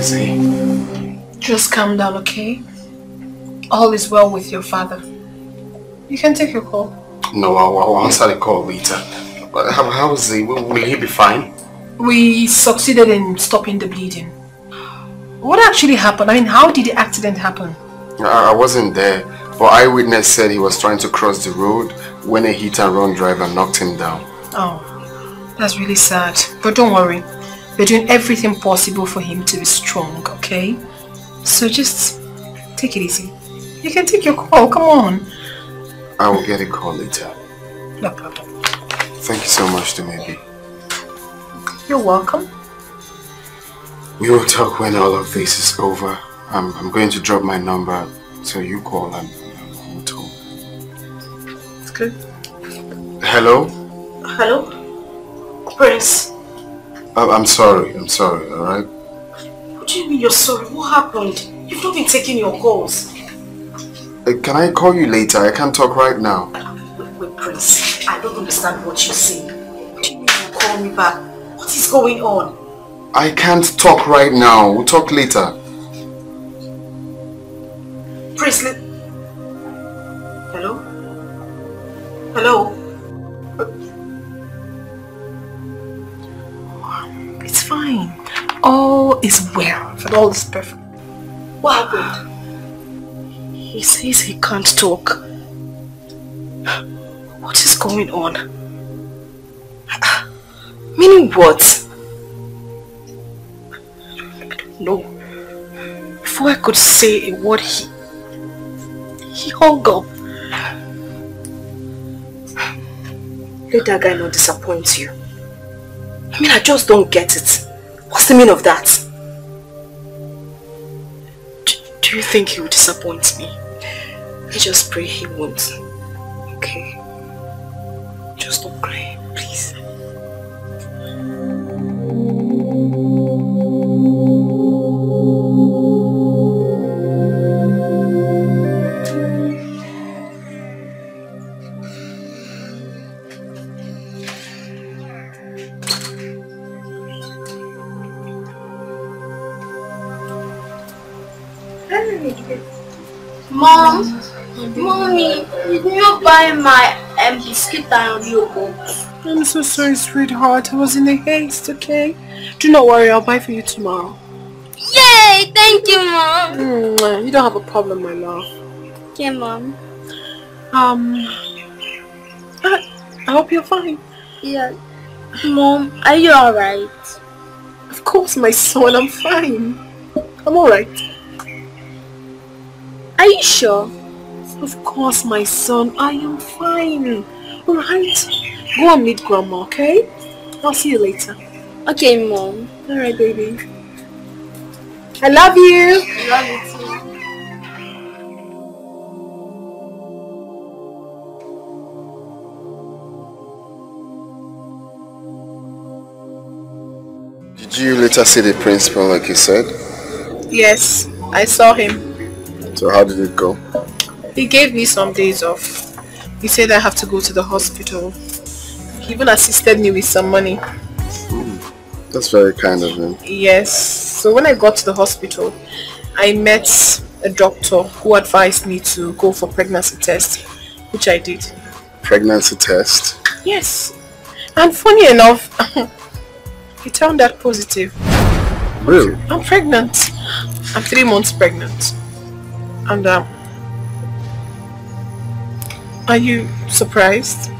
easy. Just calm down, okay? All is well with your father. You can take your call. No, I'll answer the call later. But how is he? Will he be fine? We succeeded in stopping the bleeding. What actually happened? I mean, how did the accident happen? I wasn't there. But eyewitness said he was trying to cross the road when a hit-and-run driver knocked him down. Oh, that's really sad. But don't worry. We're doing everything possible for him to be strong, okay? So just take it easy. You can take your call, come on. I will get a call later. No problem. Thank you so much, Dumebi. You're welcome. We will talk when all of this is over. I'm going to drop my number, so you call and I'll talk. It's good. Hello? Hello? Prince. I'm sorry, alright? What do you mean you're sorry? What happened? You've not been taking your calls. Can I call you later? I can't talk right now. Wait, Prince. I don't understand what you're saying. What do you mean you call me back? What is going on? I can't talk right now. We'll talk later. Prince, hello? Hello? It's fine. All is well. All is perfect. What happened? He says he can't talk. What is going on? Meaning what? I don't know. Before I could say a word, he hung up. Let that guy not disappoint you. I mean, I just don't get it. What's the meaning of that? Do you think he will disappoint me? I just pray he won't. Okay? Just don't cry, please. Mommy, did you buy my biscuit and yogurt? I'm so sorry, sweetheart. I was in a haste, okay? Do not worry, I'll buy for you tomorrow. Yay! Thank you, Mom! You don't have a problem, my love. Okay, Mom. I hope you're fine. Yeah. Mom, are you alright? Of course, my son, I'm fine. I'm alright. Are you sure? Of course, my son. I am fine. Alright. Go and meet Grandma, okay? I'll see you later. Okay, Mom. Alright, baby. I love you. I love you too. Did you later see the principal like you said? Yes, I saw him. So how did it go? He gave me some days off. He said I have to go to the hospital. He even assisted me with some money. That's very kind of him. Yes. So when I got to the hospital, I met a doctor who advised me to go for pregnancy test, which I did. Pregnancy test? Yes. And funny enough, he turned out positive. Really? I'm pregnant. I'm 3 months pregnant. And are you surprised?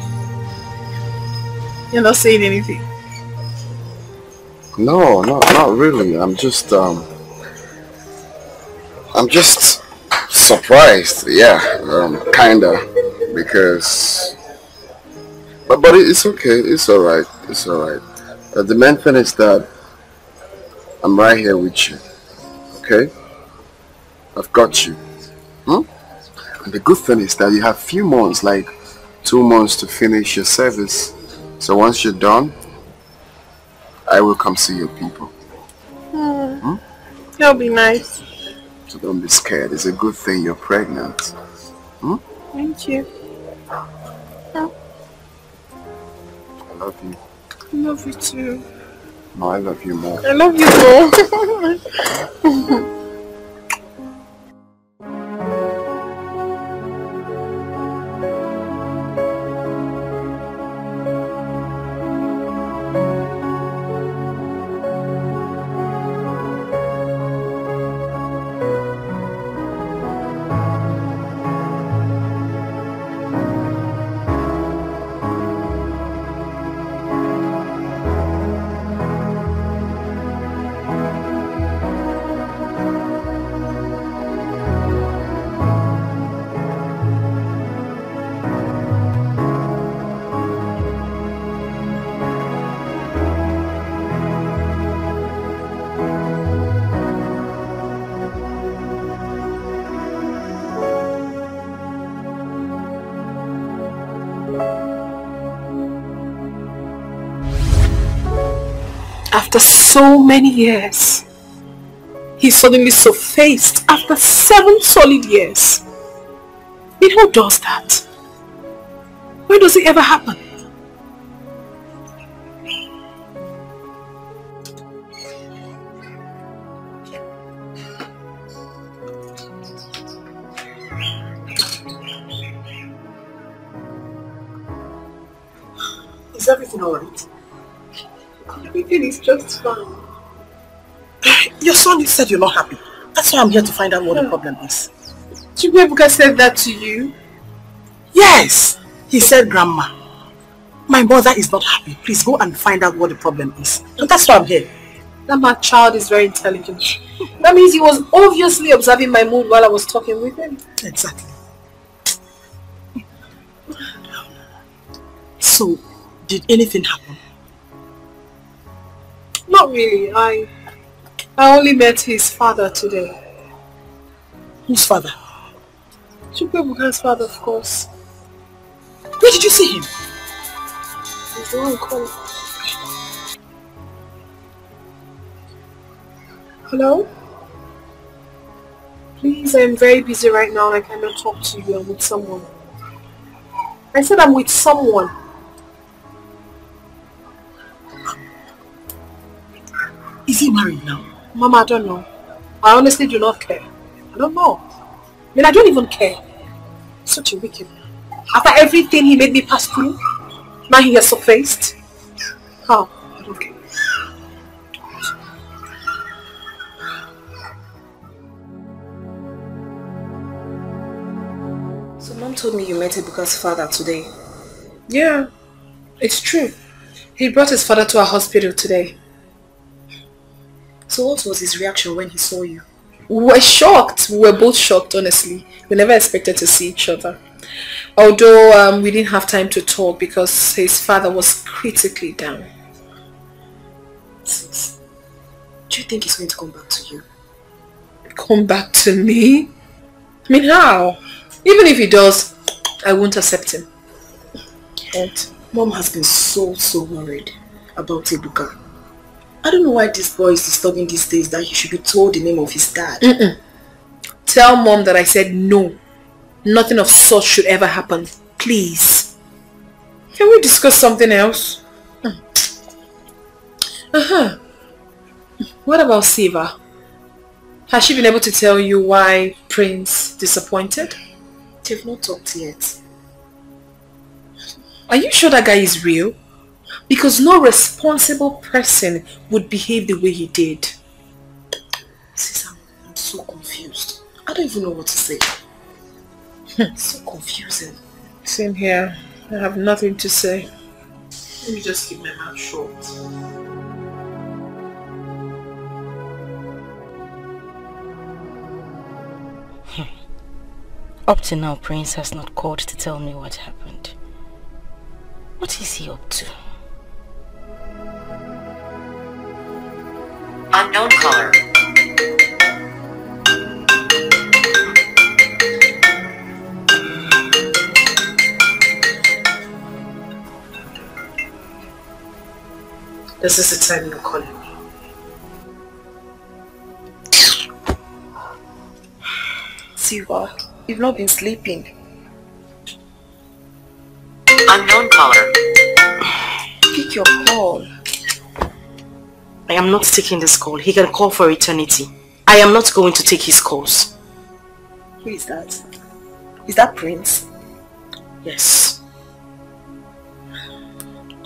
You're not saying anything? No, not really. I'm just surprised. Yeah, kinda, because. But it's okay. It's all right. It's all right. The main thing is that I'm right here with you. Okay? I've got you. Hmm? And the good thing is that you have few months, like 2 months to finish your service. So once you're done, I will come see your people. That'll be nice. So don't be scared. It's a good thing you're pregnant. Thank you. I love you. I love you too. No, I love you more. I love you more. After so many years, he suddenly surfaced after 7 solid years. I mean, who does that? Where does it ever happen? Is everything all right? Everything is just fine. Your son said you're not happy. That's why I'm here to find out what the problem is. Chukwuebuka said that to you? Yes! He said, Grandma, my mother is not happy. Please go and find out what the problem is. And that's why I'm here. That my child is very intelligent. That means he was obviously observing my mood while I was talking with him. Exactly. So, did anything happen? Not really. I only met his father today. Whose father? Chukwuebuka's father, of course. Where did you see him? He's the one called. Hello? Please, I'm very busy right now and I cannot talk to you. I'm with someone. I said I'm with someone. Is he married now? Mama, I don't know. I honestly do not care. I don't know. I mean, I don't even care. Such a wicked man. After everything he made me pass through, now he has surfaced. How? Oh, I don't care. So Mom told me you met Ebuka's father today. Yeah, it's true. He brought his father to our hospital today. So what was his reaction when he saw you? We were shocked. We were both shocked, honestly. We never expected to see each other. Although we didn't have time to talk because his father was critically down. Sis, do you think he's going to come back to you? Come back to me? I mean, how? Even if he does, I won't accept him. And Mom has been so worried about Ebuka. I don't know why this boy is disturbing these days that he should be told the name of his dad. Tell Mom that I said no. Nothing of such should ever happen. Please. Can we discuss something else? What about Silva? Has she been able to tell you why Prince disappointed? They've not talked yet. Are you sure that guy is real? Because no responsible person would behave the way he did. Sis, I'm so confused. I don't even know what to say. It's so confusing. Same here. I have nothing to say. Let me just keep my mouth shut. Up to now, Prince has not called to tell me what happened. What is he up to? Unknown caller. This is the time you're calling me. Silva, you've not been sleeping. Unknown caller. Pick your call. I am not taking this call. He can call for eternity. I am not going to take his calls. Who is that? Is that Prince? Yes.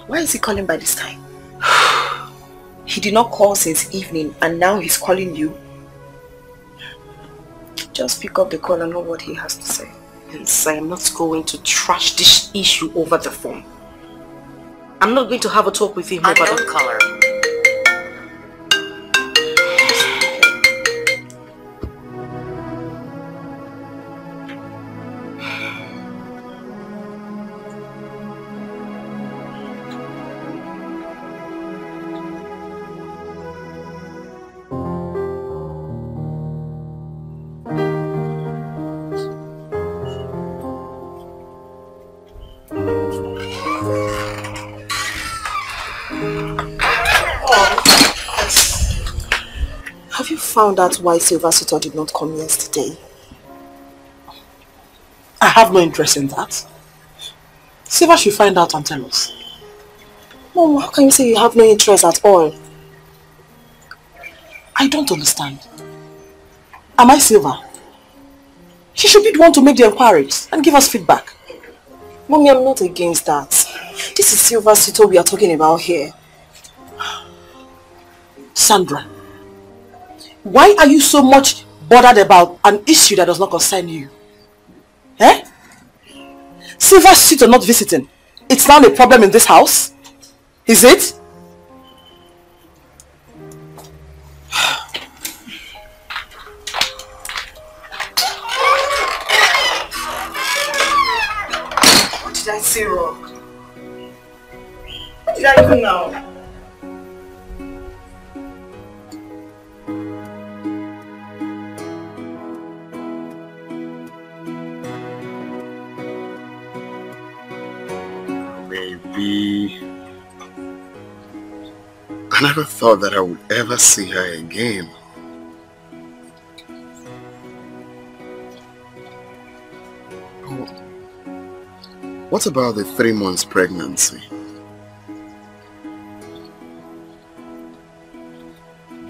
Why is he calling by this time? He did not call since evening and now he's calling you. Just pick up the call and know what he has to say. Hence, I am not going to trash this issue over the phone. I'm not going to have a talk with him about the color. Found out why Silva Sutor did not come yesterday. I have no interest in that. Silva should find out and tell us. Mom, how can you say you have no interest at all? I don't understand. Am I Silva? She should be the one to make the inquiries and give us feedback. Mommy, I'm not against that. This is Silva Sutor we are talking about here. Sandra. Why are you so much bothered about an issue that does not concern you? Eh? Silva Sutor not visiting. It's not a problem in this house. Is it? What did I say wrong? What did I do now? I never thought that I would ever see her again. Oh. What about the 3 months pregnancy?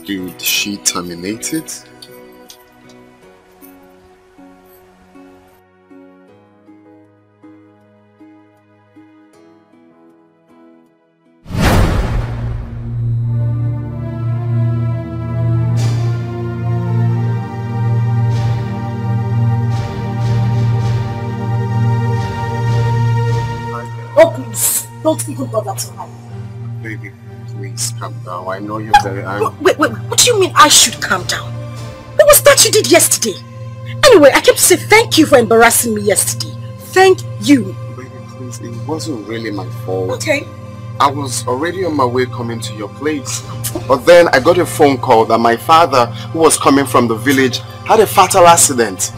Did she terminate it? Don't even bother to hide. Baby, please calm down. I know you're very angry. Wait, what do you mean I should calm down? What was that you did yesterday? Anyway, I kept saying thank you for embarrassing me yesterday. Thank you. Baby, please, it wasn't really my fault. Okay. I was already on my way coming to your place. But then I got a phone call that my father, who was coming from the village, had a fatal accident.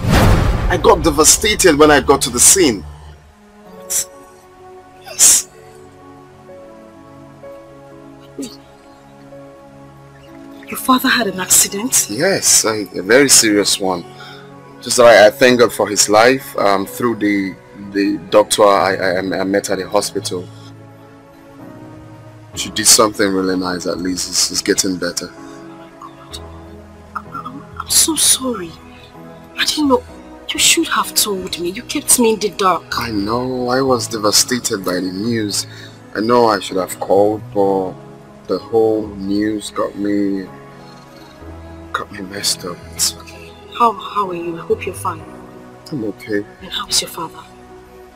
I got devastated when I got to the scene. Yes. Your father had an accident? Yes, a very serious one. Just I thank God for his life. Through the doctor I met at the hospital. She did something really nice. At least it's getting better. I'm so sorry. I didn't know. You should have told me. You kept me in the dark. I know. I was devastated by the news. I know I should have called, but the whole news got me messed up. It's okay. How are you? I hope you're fine. I'm okay. And how's your father?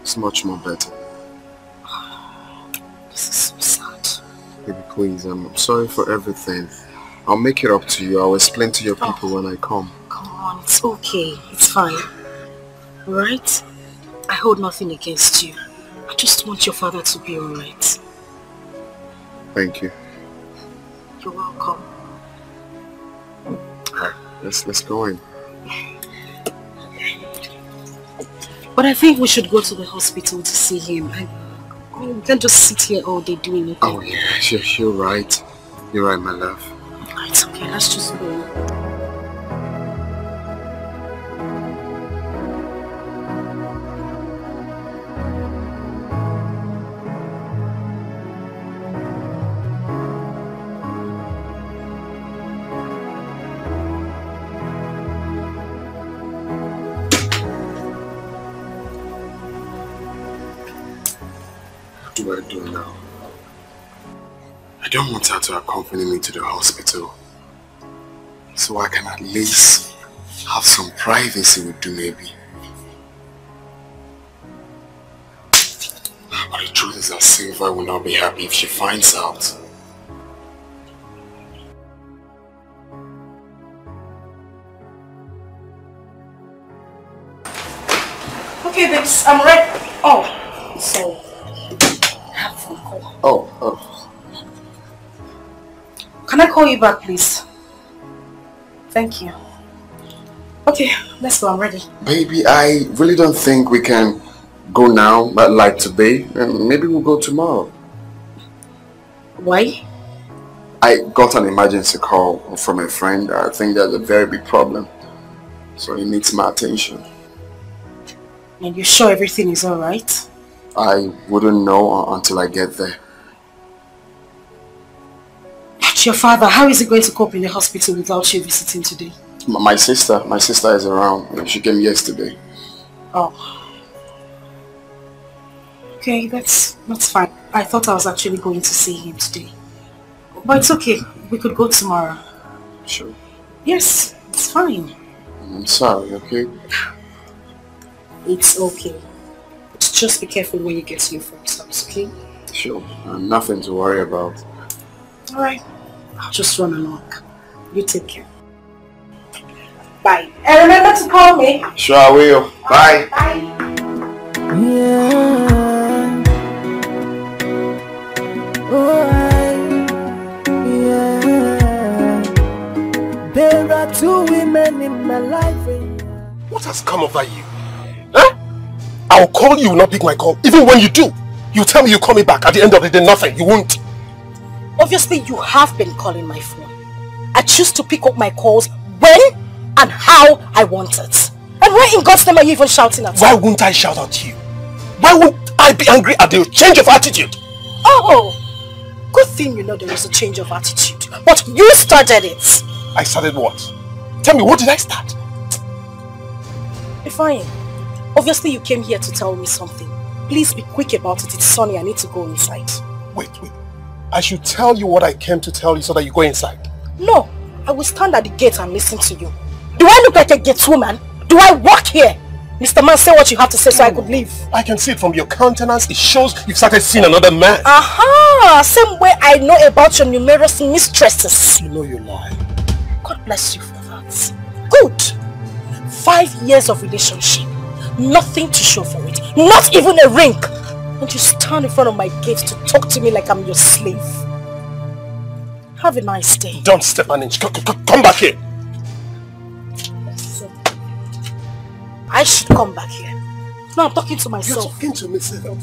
It's much more better. This is so sad. Baby, please, I'm sorry for everything. I'll make it up to you. I'll explain to your people when I come. Come on, it's okay. It's fine. Alright? I hold nothing against you. I just want your father to be alright. Thank you. You're welcome. Alright, let's go in. But I think we should go to the hospital to see him. We can't just sit here all day doing nothing. Oh yes, yes, you're right. You're right, my love. It's okay, let's just go. do I do now? I don't want her to accompany me to the hospital, so I can at least have some privacy with Dumebi. But the truth is that Silva will not be happy if she finds out. Okay, babes, I'm ready. Oh, so I have a phone call. Oh. Can I call you back, please? Thank you. Okay, let's go. I'm ready. Baby, I really don't think we can go now, but like today, and maybe we'll go tomorrow. Why? I got an emergency call from a friend. I think that's a very big problem, so it needs my attention. And you're sure everything is alright? I wouldn't know until I get there. But your father, how is he going to cope in the hospital without you visiting today? My sister is around. She came yesterday. Oh. Okay, that's fine. I thought I was actually going to see him today. But it's okay. We could go tomorrow. Sure. Yes, it's fine. I'm sorry, okay? It's okay. Just be careful when you get to your friend's house, okay? Sure. Nothing to worry about. Alright. I'll just run along. You take care. Bye. And remember to call me. Sure, I will. Bye. Bye. Yeah. Oh, yeah. There are two women in my life. What has come over you? I'll call you, will not pick my call. Even when you do, you tell me you call me back. At the end of the day, nothing. You won't. Obviously, you have been calling my phone. I choose to pick up my calls when and how I want it. And why in God's name are you even shouting at me? Why won't I shout at you? Why won't I be angry at your change of attitude? Oh, good thing you know there is a change of attitude. But you started it. I started what? Tell me, what did I start? Ifain. Obviously, you came here to tell me something. Please be quick about it. It's sunny. I need to go inside. Wait. I should tell you what I came to tell you so that you go inside. No. I will stand at the gate and listen to you. Do I look like a gate woman? Do I work here? Mr. Man, say what you have to say so I could leave. I can see it from your countenance. It shows you've started seeing another man. Aha! Same way I know about your numerous mistresses. You know you lie. God bless you for that. Good. 5 years of relationship. Nothing to show for it. Not even a ring. And you stand in front of my gate to talk to me like I'm your slave. Have a nice day. Don't step an inch. Come back here. So, I should come back here. No, I'm talking to myself. You're talking to myself.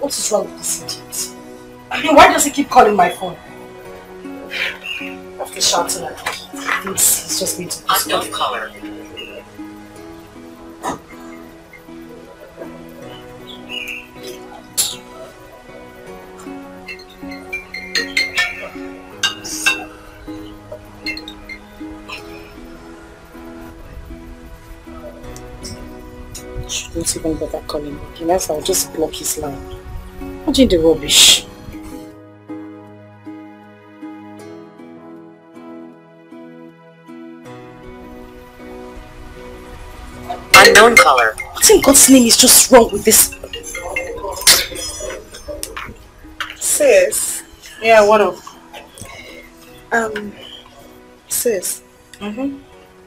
What is wrong with this idiot? I mean, why does he keep calling my phone? After shouting at me, he's just going to piss me off. Unknown caller. Shouldn't even bother calling me, unless I'll just block his line. Imagine the rubbish. Unknown caller. What in God's name is just wrong with this? Sis. Yeah, what up? Sis. Mm-hmm.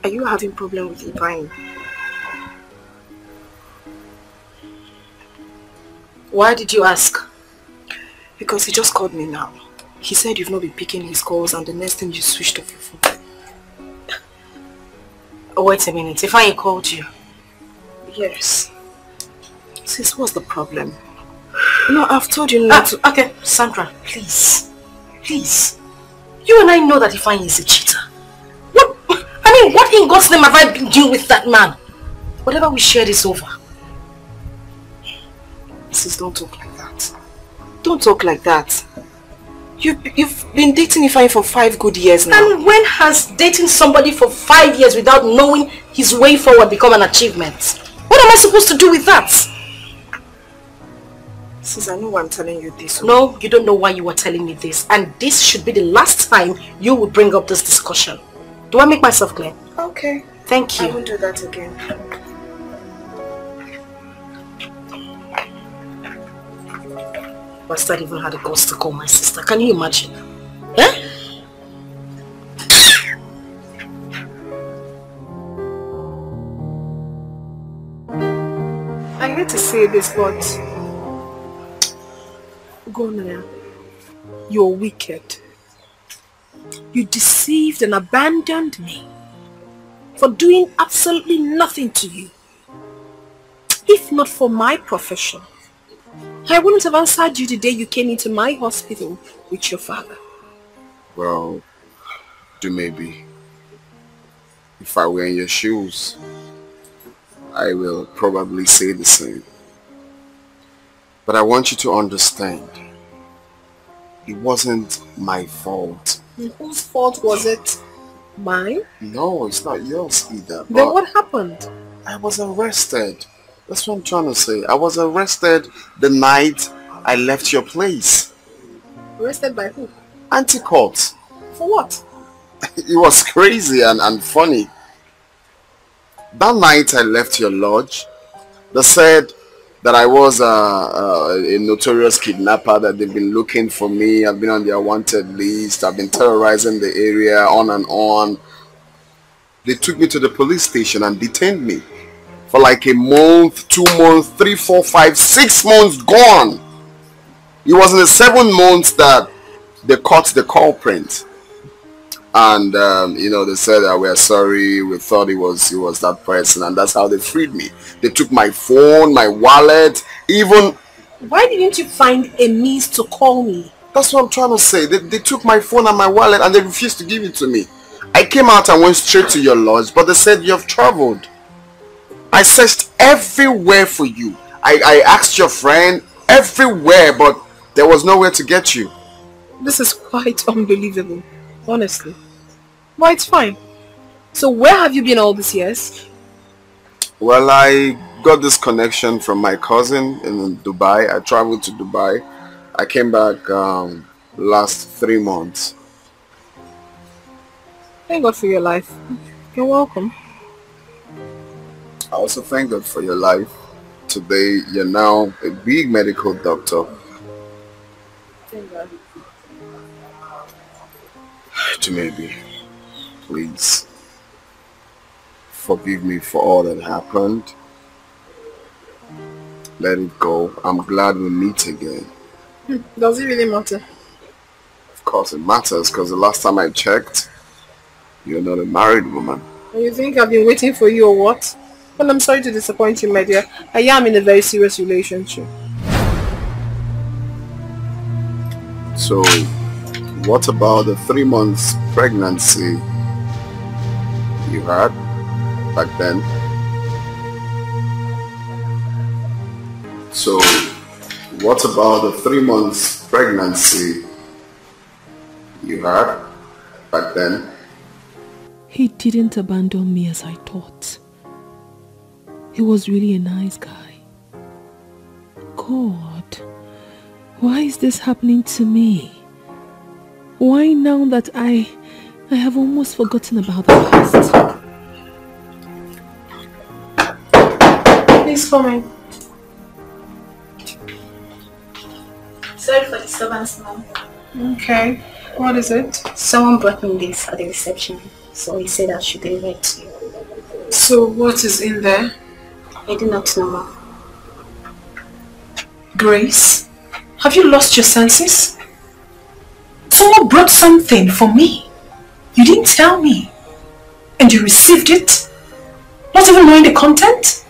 Are you having problem with Ifain? Why did you ask? Because he just called me now. He said you've not been picking his calls and the next thing you switched off your phone. Oh, wait a minute. Ifain called you? Yes. Sis, what's the problem? No, I've told you not to... Okay, Sandra, please. You and I know that Ifain is a cheater. in God's name have I been doing with that man? Whatever we shared is over. Mrs., don't talk like that. Don't talk like that. You've been dating Ifain for 5 good years now. And when has dating somebody for 5 years without knowing his way forward become an achievement? What am I supposed to do with that? Sis, I know why I'm telling you this. No, you don't know why you are telling me this. And this should be the last time you will bring up this discussion. Do I make myself clear? Okay. Thank you. I won't do that again. Bastard even had the guts to call my sister. Can you imagine? Eh? I hate to say this, but Gonaya, you're wicked. You deceived and abandoned me for doing absolutely nothing to you. If not for my profession, I wouldn't have answered you the day you came into my hospital with your father. Well, Dumebi, if I were in your shoes, I will probably say the same. But I want you to understand, it wasn't my fault. And whose fault was it? Mine? No, it's not yours either. Then what happened? I was arrested. That's what I'm trying to say. I was arrested the night I left your place. Arrested by who? Anticourt. For what? It was crazy and funny. That night I left your lodge, they said that I was a notorious kidnapper, that they've been looking for me, I've been on their wanted list, I've been terrorizing the area, on and on. They took me to the police station and detained me. For like a month, 2 months, 3, 4, 5, 6 months gone. It was in the 7th month that they caught the culprit, and you know, they said that we're sorry, we thought it was that person, and that's how they freed me. They took my phone, my wallet, even. Why didn't you find a means to call me? That's what I'm trying to say. They took my phone and my wallet, and they refused to give it to me. I came out and went straight to your lodge, but they said you've traveled. I searched everywhere for you. I asked your friend everywhere, but there was nowhere to get you. This is quite unbelievable, honestly. Well, it's fine. So where have you been all these years? Well, I got this connection from my cousin in Dubai. I traveled to Dubai. I came back last 3 months. Thank God for your life. You're welcome. I also thank God for your life. Today, you're now a big medical doctor. Thank God. Dumebi, please forgive me for all that happened. Let it go. I'm glad we meet again. Does it really matter? Of course it matters, because the last time I checked, you're not a married woman. You think I've been waiting for you or what? Well, I'm sorry to disappoint you, my dear. I am in a very serious relationship. So, what about the 3 months pregnancy you had back then? So, what about the 3 months pregnancy you had back then? He didn't abandon me as I thought. He was really a nice guy. God, why is this happening to me? Why now that I have almost forgotten about the past? Please come in. Sorry for the disturbance, ma'am. Okay, what is it? Someone brought me this at the reception, so he said I should deliver it to you. So what is in there? I do not know, ma'am. Grace, have you lost your senses? Someone brought something for me. You didn't tell me. And you received it? Not even knowing the content?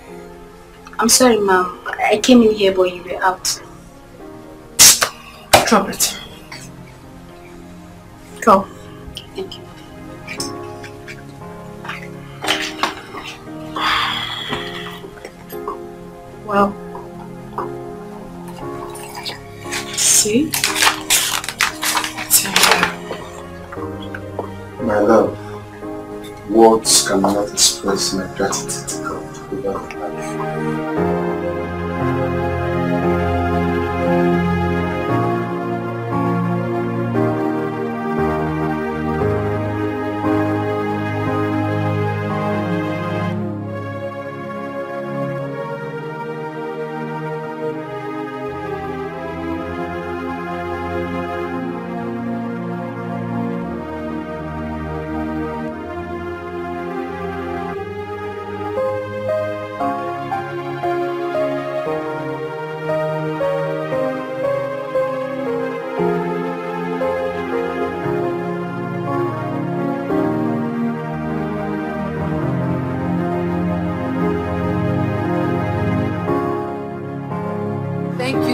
I'm sorry, ma'am. I came in here but you were out. Drop it. Go. Thank you. Wow. See? My love, words cannot express my gratitude to God for your life.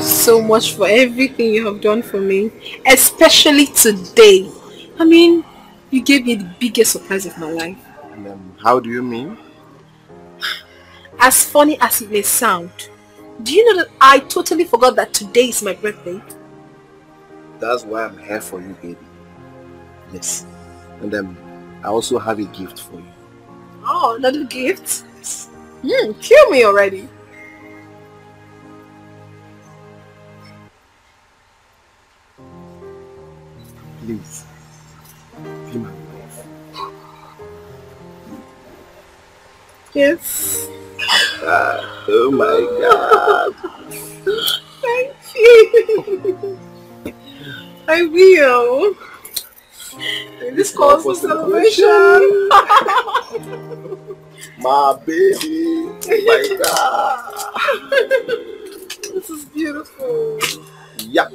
So much for everything you have done for me, especially today. I mean, you gave me the biggest surprise of my life. How do you mean? As funny as it may sound, do you know that I totally forgot that today is my birthday? That's why I'm here for you, baby. Yes. And I also have a gift for you. Oh, another gift? Yes. Kill me already. Please, be my wife. Yes. Oh my God. Thank you. I will. This calls for celebration. My baby. Oh my God. This is beautiful. Yeah.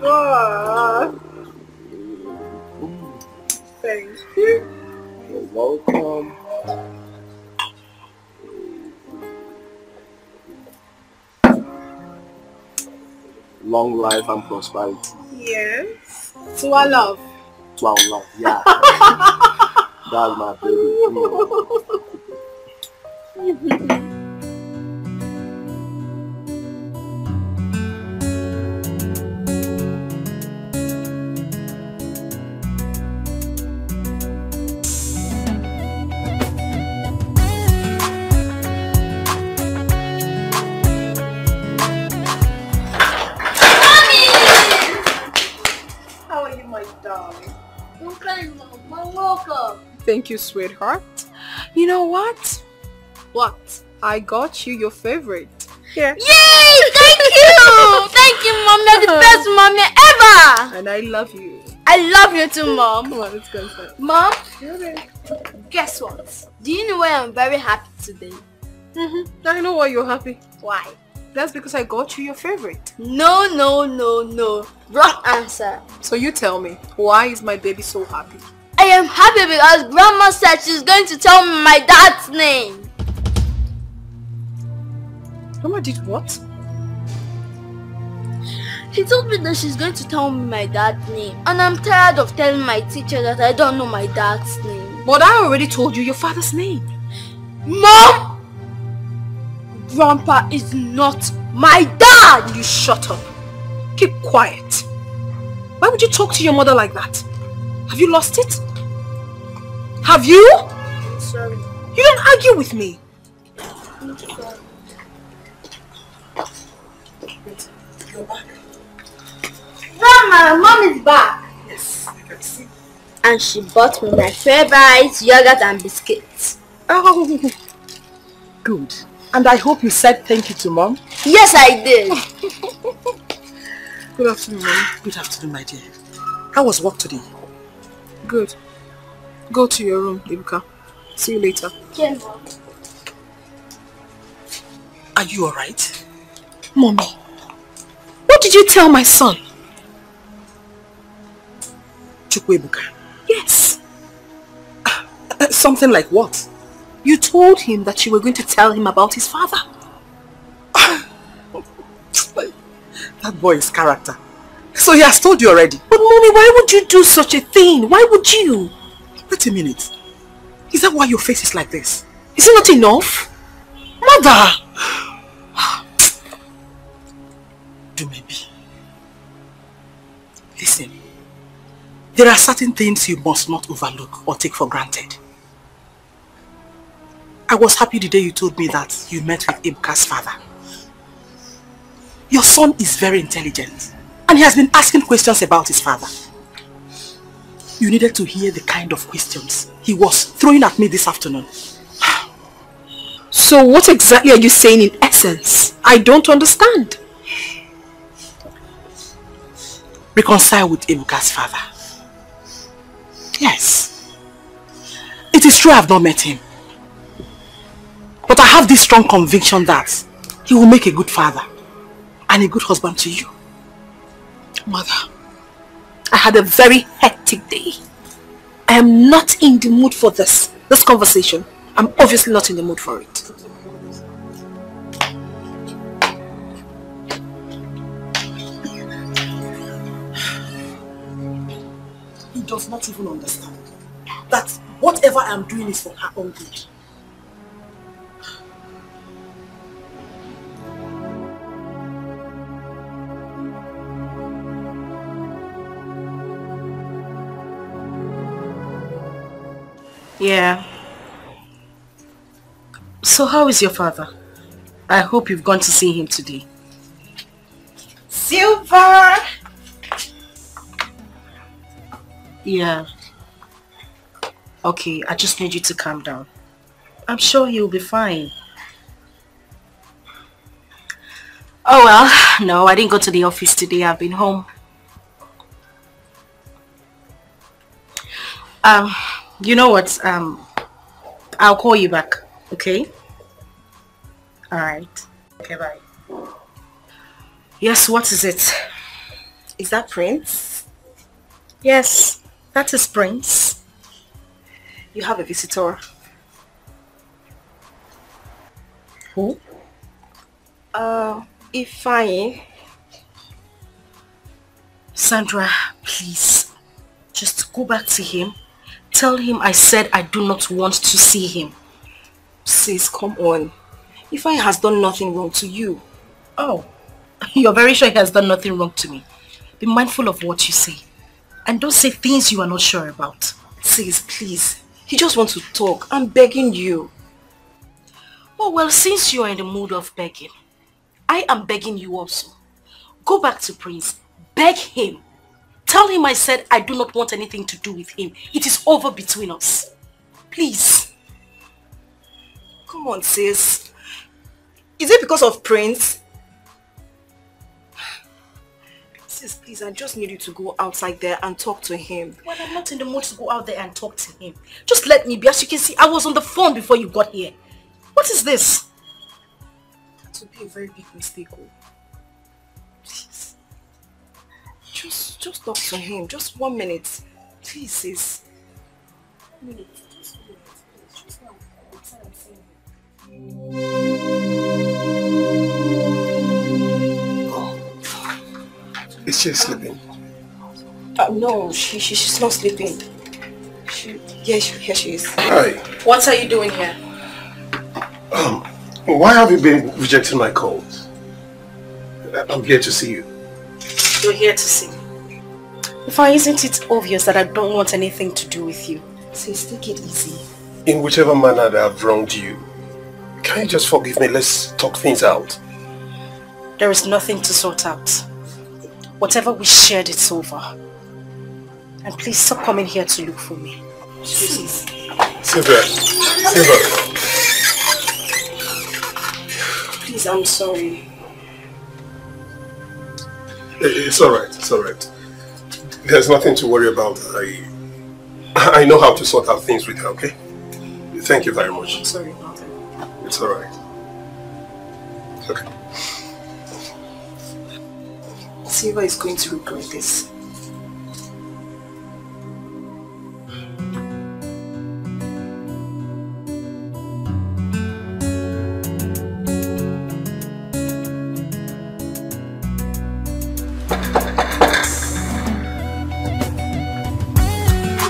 God. Thank you. You're welcome. Long life and prosperity. Yes. To our love. To our love, yeah. That's my baby. Thank you, sweetheart. You know what? What? I got you your favorite. Here. Yay! Thank you! Thank you, Mom. You're the best mommy ever! And I love you. I love you too, Mom. Come on, let's go inside. Mom? Okay. Guess what? Do you know why I'm very happy today? I know why you're happy. Why? That's because I got you your favorite. No, no, no, no. Wrong answer. So you tell me, why is my baby so happy? I am happy because Grandma said she's going to tell me my dad's name. Grandma did what? She told me that she's going to tell me my dad's name. And I'm tired of telling my teacher that I don't know my dad's name. But I already told you your father's name. Mom! Grandpa is not my dad! You shut up. Keep quiet. Why would you talk to your mother like that? Have you lost it? Have you? I'm sorry. You don't argue with me. I'm sorry. Wait, you're back. Grandma, Mom is back. Yes, I can see. And she bought me my favorite yogurt and biscuits. Oh, good. And I hope you said thank you to Mom. Yes, I did. Good afternoon, Mom. Good afternoon, my dear. How was work today? Good. Go to your room, Ebuka. See you later. Yes. Are you alright? Mommy, what did you tell my son? Chukwuebuka. Yes. Something like what? You told him that you were going to tell him about his father. That boy's character. So he has told you already. But mommy, why would you do such a thing? Why would you? Wait a minute. Is that why your face is like this? Is it not enough? Mother! Dumebi. Listen. There are certain things you must not overlook or take for granted. I was happy the day you told me that you met with Ebuka's father. Your son is very intelligent and he has been asking questions about his father. You needed to hear the kind of questions he was throwing at me this afternoon. So what exactly are you saying in essence? I don't understand. Reconcile with Ebuka's father. Yes. It is true I have not met him. But I have this strong conviction that he will make a good father and a good husband to you. Mother, I had a very hectic day. I am not in the mood for this conversation. I'm obviously not in the mood for it. He does not even understand that whatever I am doing is for her own good. Yeah. So how is your father? I hope you've gone to see him today. Silva! Yeah. Okay, I just need you to calm down. I'm sure he'll be fine. Oh well, no, I didn't go to the office today. I've been home. You know what? I'll call you back, okay? All right. Okay, bye. Yes, what is it? Is that Prince? Yes, that is Prince. You have a visitor. Who? Ifain. Sandra, please, just go back to him. Tell him I said I do not want to see him. Sis, come on. Ify has done nothing wrong to you. Oh, you're very sure he has done nothing wrong to me. Be mindful of what you say. And don't say things you are not sure about. Sis, please. He just wants to talk. I'm begging you. Oh, well, since you are in the mood of begging, I am begging you also. Go back to Prince. Beg him. Tell him I said I do not want anything to do with him. It is over between us. Please. Come on, sis. Is it because of Prince? Sis, please, I just need you to go outside there and talk to him. Well, I'm not in the mood to go out there and talk to him. Just let me be. As you can see, I was on the phone before you got here. What is this? That would be a very big mistake. Please. Just talk to him. Just 1 minute. Please, sis. 1 minute. Just 1 minute. Please. Just now. That's what I'm saying. Oh. Is she sleeping? No, she's not sleeping. Here she is. Hi. What are you doing here? Why have you been rejecting my calls? I'm here to see you. You're here to see me. Ify, isn't it obvious that I don't want anything to do with you? Sis, take it easy. In whichever manner that I've wronged you, can you just forgive me? Let's talk things out. There is nothing to sort out. Whatever we shared, it's over. And please stop coming here to look for me. Please. Silva. Silva. Please, I'm sorry. It's alright, it's alright. There's nothing to worry about. I know how to sort out things with her, okay? Thank you very much. I'm sorry about it. It's alright. Okay. Silva is going to regret this.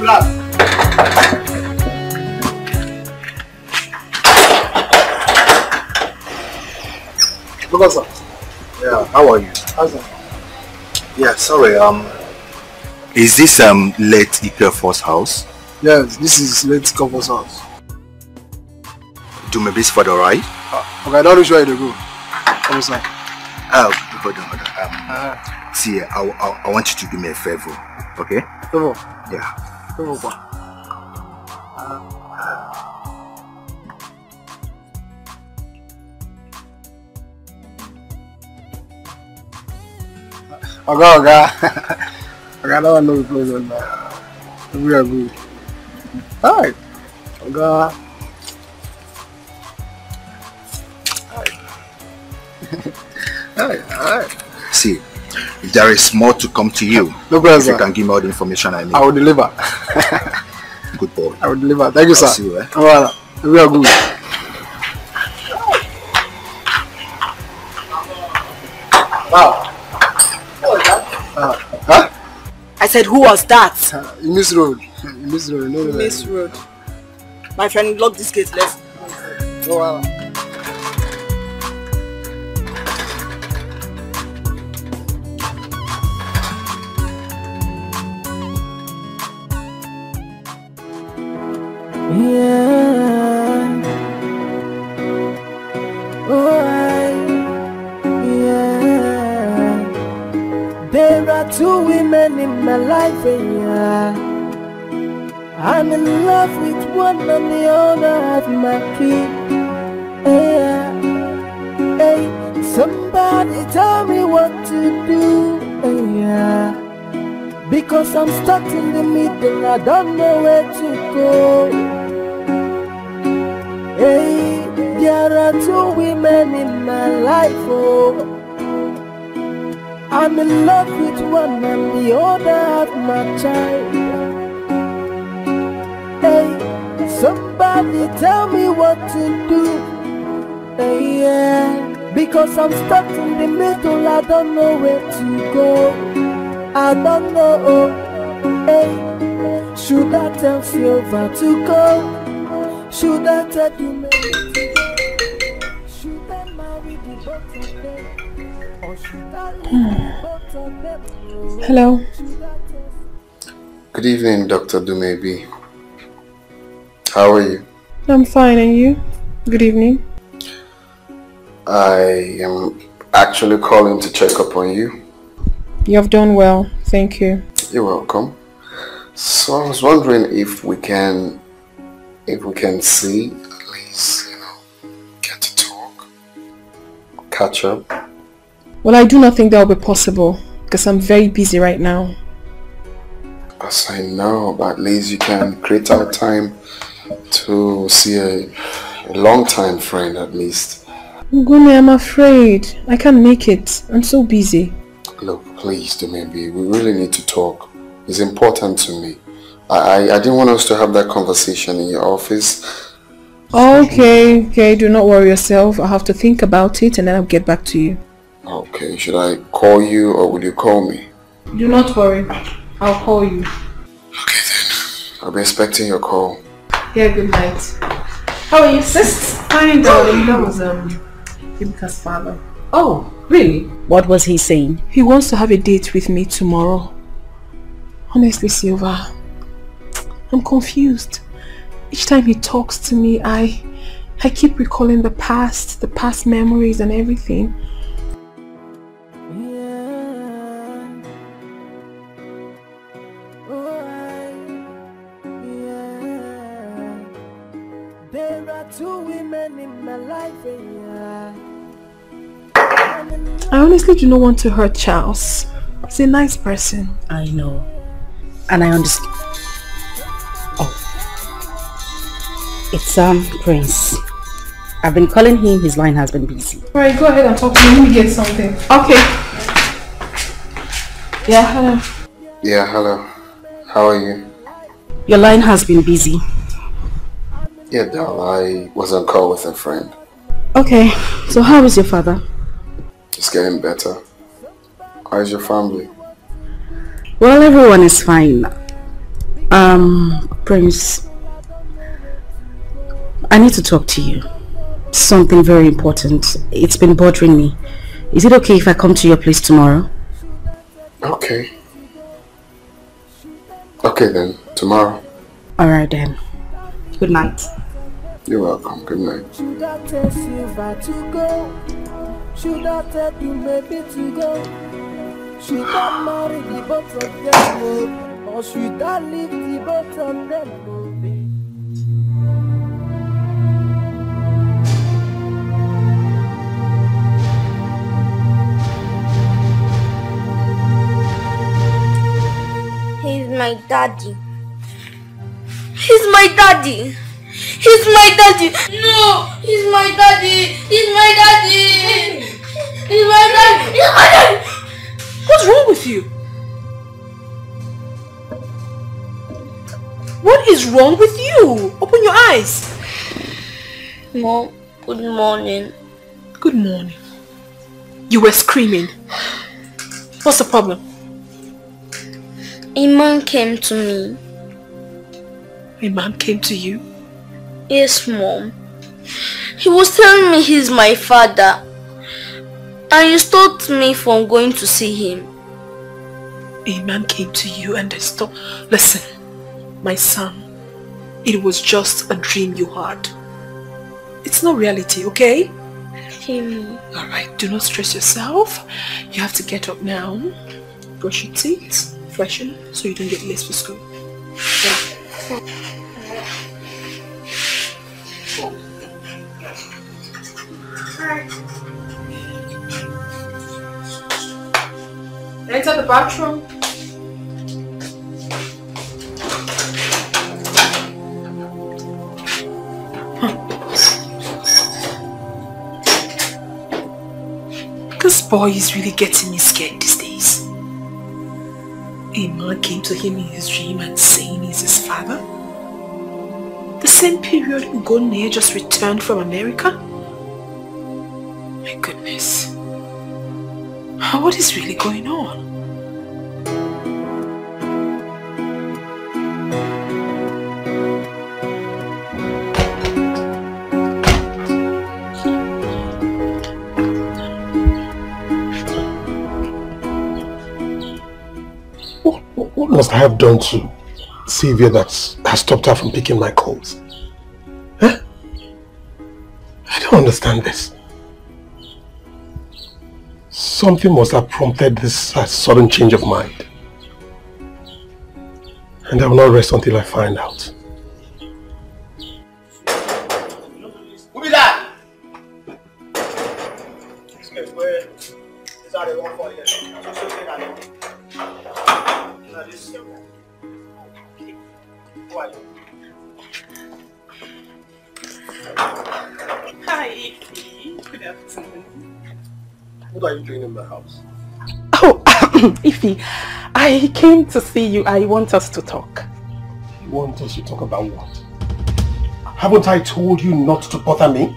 blood. Professor. Yeah, how are you? Awesome. Yeah, sorry, is this late Ikefor's house? Yes, this is late Ikefor's house. Dumebi's father, right? Okay, I don't know where they go. Professor. Hold on. See, I want you to do me a favor, okay? Favor? Yeah. Favor, what? I don't know what's going on now. We are good. Alright. Alright. See, there is more to come to you. No problem, if you can give me all the information I need. I will deliver. Good boy. I will deliver. Thank you, sir. See you, Alright. We are good. Wow. I said, who was that? In this road. No, in this road. My friend, lock this gate. Let's go. Wow. Yeah. There are two women in my life, I'm in love with one and the other of my kid. Somebody tell me what to do, because I'm stuck in the middle, I don't know where to go. Hey, there are two women in my life, I'm in love with one and the other of my child. Hey, somebody tell me what to do, because I'm stuck in the middle, I don't know where to go. I don't know, should I tell Silva to go? Should I tell you should I marry the both of them? Or should I leave both of them? Hello. Good evening, Dr. Dumebi. How are you? I'm fine, and you? Good evening. I am actually calling to check up on you. You have done well, thank you. You're welcome. So I was wondering if we can see, at least, get to talk, catch up. Well, I do not think that will be possible because I'm very busy right now. As I know, but at least you can create out time to see a long-time friend at least. Nguni, I'm afraid I can't make it. I'm so busy. Look, please, Dumebi, we really need to talk. It's important to me. I didn't want us to have that conversation in your office. Okay, do not worry yourself. I'll have to think about it and then I'll get back to you. Okay, should I call you or will you call me? Do not worry, I'll call you. Okay then, I'll be expecting your call. Yeah, good night. How are you, sis? Fine, darling. That was Ibuka's father. Oh, really? What was he saying? He wants to have a date with me tomorrow. Honestly, Silva, I'm confused. Each time he talks to me, I keep recalling the past memories and everything. There are two women in my life. I honestly do not want to hurt Charles. He's a nice person. I know. And I understand. It's Prince. I've been calling him, his line has been busy. Alright, go ahead and talk to him, we get something. Okay. Yeah, hello. Yeah, hello. How are you? Your line has been busy. Yeah, Dal, I was on call with a friend. Okay, so how is your father? It's getting better. How is your family? Well, everyone is fine. Prince, I need to talk to you. Something very important. It's been bothering me. Is it okay if I come to your place tomorrow? Okay. Okay then, tomorrow. Alright then. Good night. You're welcome. Good night. Should I tell Silva to go? Should I tell Dumebi to go? Should I marry the both of them? Or should I leave the both of them? He's my daddy. He's my daddy. He's my daddy. No, he's my daddy. He's my daddy. He's my daddy. He's my daddy. What's wrong with you? What is wrong with you? Open your eyes. Mom, good morning. Good morning. You were screaming. What's the problem? A man came to me. A man came to you? Yes, Mom. He was telling me he's my father and he stopped me from going to see him. A man came to you and stopped. Listen, my son, it was just a dream you had. It's not reality, okay? Okay, Mom. Alright, do not stress yourself. You have to get up now, brush your teeth, freshen so you don't get late for school. Yeah. Enter the bathroom. This boy is really getting me scared these days. A man came to him in his dream and saying he's his father. The same period Gonaya just returned from America. My goodness. What is really going on? What must I have done to Sylvia that has stopped her from picking my calls? Huh? I don't understand this. Something must have prompted this sudden change of mind. And I will not rest until I find out. Who be that? Hi, Ify. Good afternoon. What are you doing in my house? Oh, Ify, I came to see you. I want us to talk. You want us to talk about what? Haven't I told you not to bother me?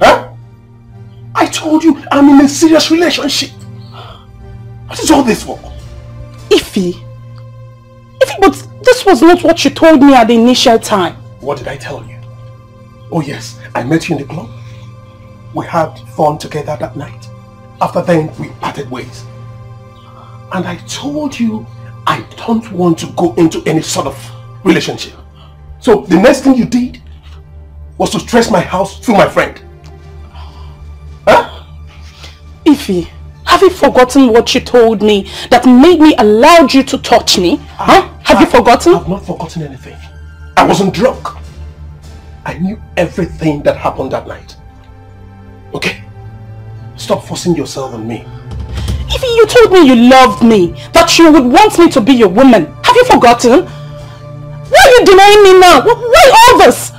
Huh? I told you I'm in a serious relationship. What is all this for? Ify, but this was not what you told me at the initial time. What did I tell you? Oh yes, I met you in the club. We had fun together that night. After then, we parted ways. And I told you, I don't want to go into any sort of relationship. So the next thing you did was to stress my house through my friend. Huh? Ify, have you forgotten what you told me that made me allow you to touch me? Have you forgotten? I've not forgotten anything. I wasn't drunk. I knew everything that happened that night. Okay? Stop forcing yourself on me. Ify, you told me you loved me, that you would want me to be your woman. Have you forgotten? Why are you denying me now? Why all this?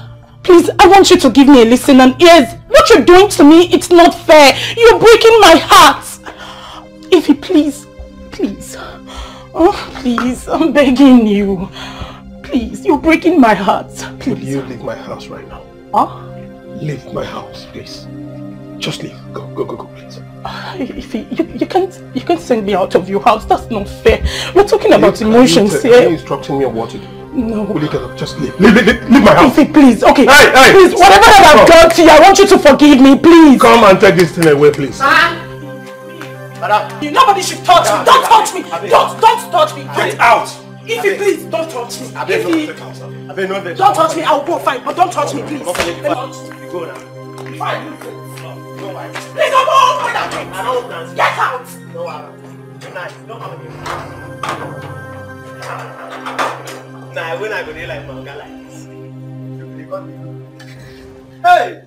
Please, I want you to give me a listen and ears. What you're doing to me, it's not fair. You're breaking my heart. Ify, please, please. Oh, please, I'm begging you. Please, you're breaking my heart. Please. Will you leave my house right now? Huh? Leave my house, please. Just leave. Go, please. You can't send me out of your house. That's not fair. We're talking about emotions here. Are you instructing me on what to do? No. Will you get up? Just leave. Leave my house. Ify, please. Okay. Hey. Please, whatever that I've done to you, I want you to forgive me, please. Come and take this thing away, please. Madam. Nobody should touch me. Don't touch me. Don't touch me. Get out. Ify, please, don't touch me. Ify, don't touch me. I'll go fight, but don't touch me, please. Go now. Fine. Please don't move. Get out. No, no. Nah, we're not gonna like manga like this. You believe on me? Hey.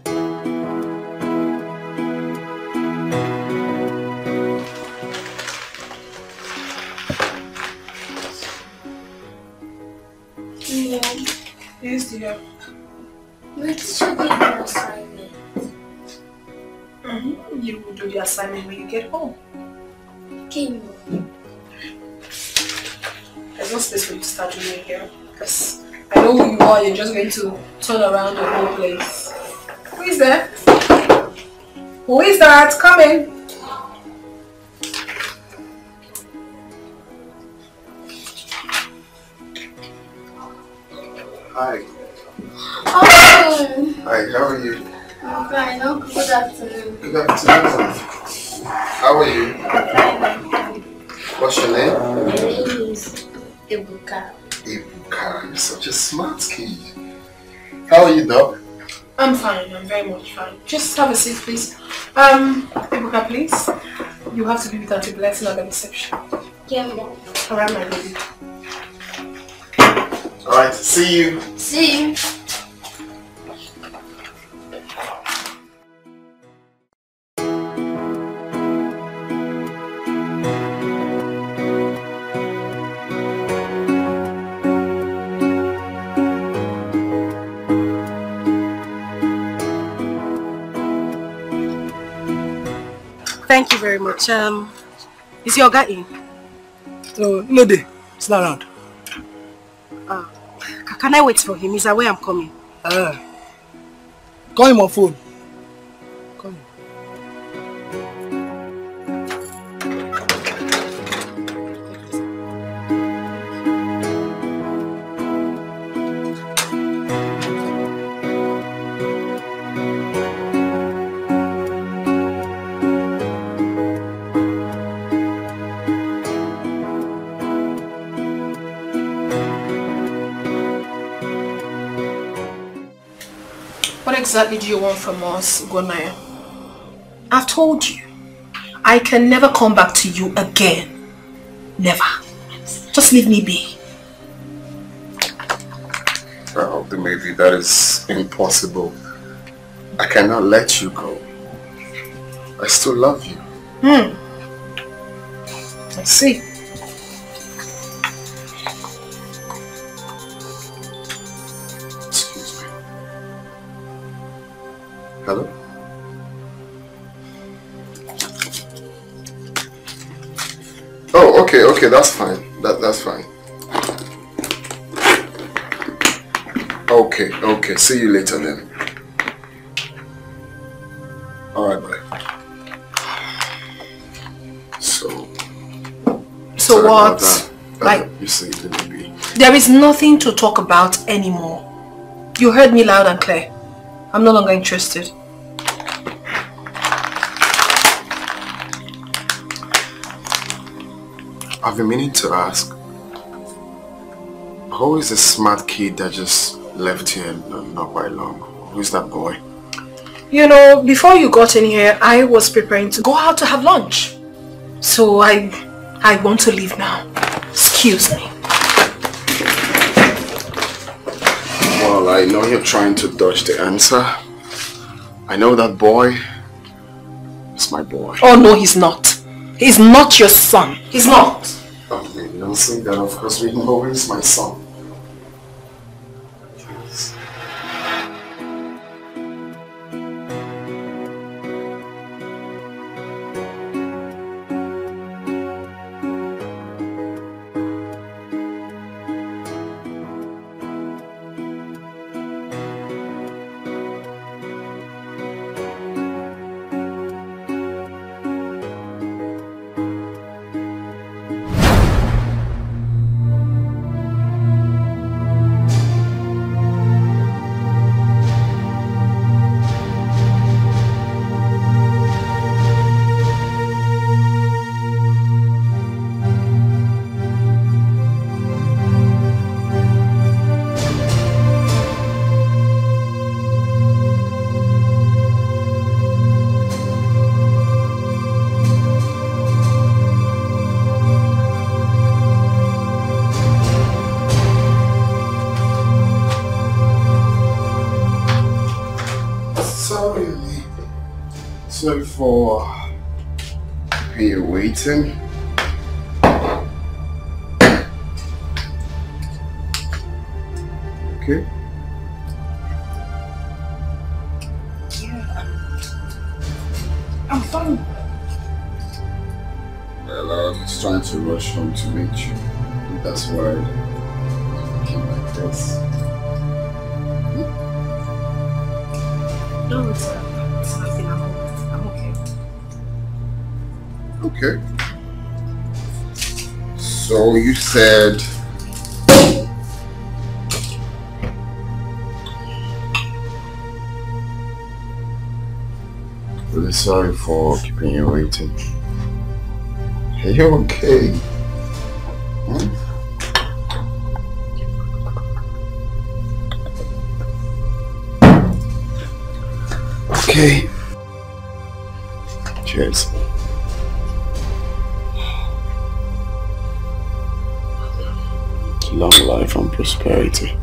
Mom, yes, dear. Let's check in your assignment. You will do the assignment when you get home. Okay, Mom. There's no space for you to start doing it here. Because I know who you are, you're just going to turn around the whole place. Who is there? Who is that? Come in. Hi. Oh. Hi, how are you? I'm fine. Good afternoon. Good afternoon. How are you? Fine. What's your name? My name is Ebuka. Ebuka, you're such a smart kid. How are you, Doc? I'm fine. I'm very much fine. Just have a seat, please. Ebuka, please. You have to be without a blessing at the reception. Yeah, Mom. All right, my lady. Alright, see you. See you. Thank you very much. Is your guy in? No, day. It's not around. Can I wait for him? He's away. I'm coming. Call him on phone. Call him. What exactly do you want from us, Gonaya? I've told you, I can never come back to you again. Never. Just leave me be. Well, Dumebi, that is impossible. I cannot let you go. I still love you. I see. Hello? Oh, okay, that's fine. That's fine. Okay, see you later then. Alright, bye. So what? Like, you see, there is nothing to talk about anymore. You heard me loud and clear. I'm no longer interested. I've been meaning to ask, who is the smart kid that just left here not quite long? Who is that boy? You know, before you got in here, I was preparing to go out to have lunch. So I want to leave now. Excuse me. Well, I know you're trying to dodge the answer. I know that boy. It's my boy. Oh no, he's not. He's not your son. He's not. Okay, don't say that. Of course, we know he's my son. Sorry for keeping you waiting. Okay. Yeah, I'm fine. Well, I was trying to rush home to meet you. That's why I came like this. No, it's nothing. I'm okay. Okay. So you said really sorry for keeping you waiting. Are you okay? Hmm? Okay. Cheers. Long life and prosperity.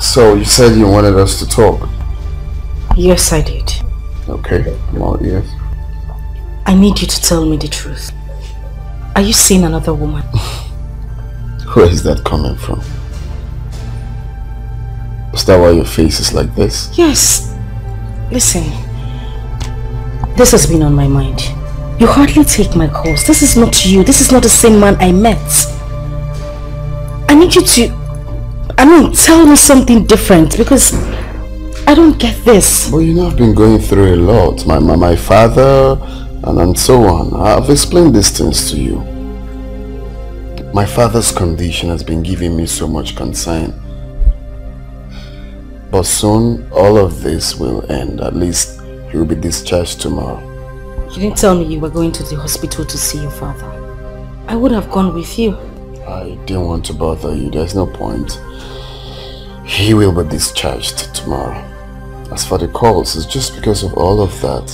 So you said you wanted us to talk. Yes, I did. Okay, well, yes. I need you to tell me the truth. Are you seeing another woman? Where is that coming from? Is that why your face is like this? Yes. Listen, this has been on my mind. You hardly take my calls. This is not you. This is not the same man I met. I need you to, tell me something different, because I don't get this. Well, you know, I've been going through a lot. My father and so on. I've explained these things to you. My father's condition has been giving me so much concern. But soon, all of this will end. At least, he will be discharged tomorrow. You didn't tell me you were going to the hospital to see your father. I would have gone with you. I didn't want to bother you. There's no point. He will be discharged tomorrow. As for the calls, it's just because of all of that.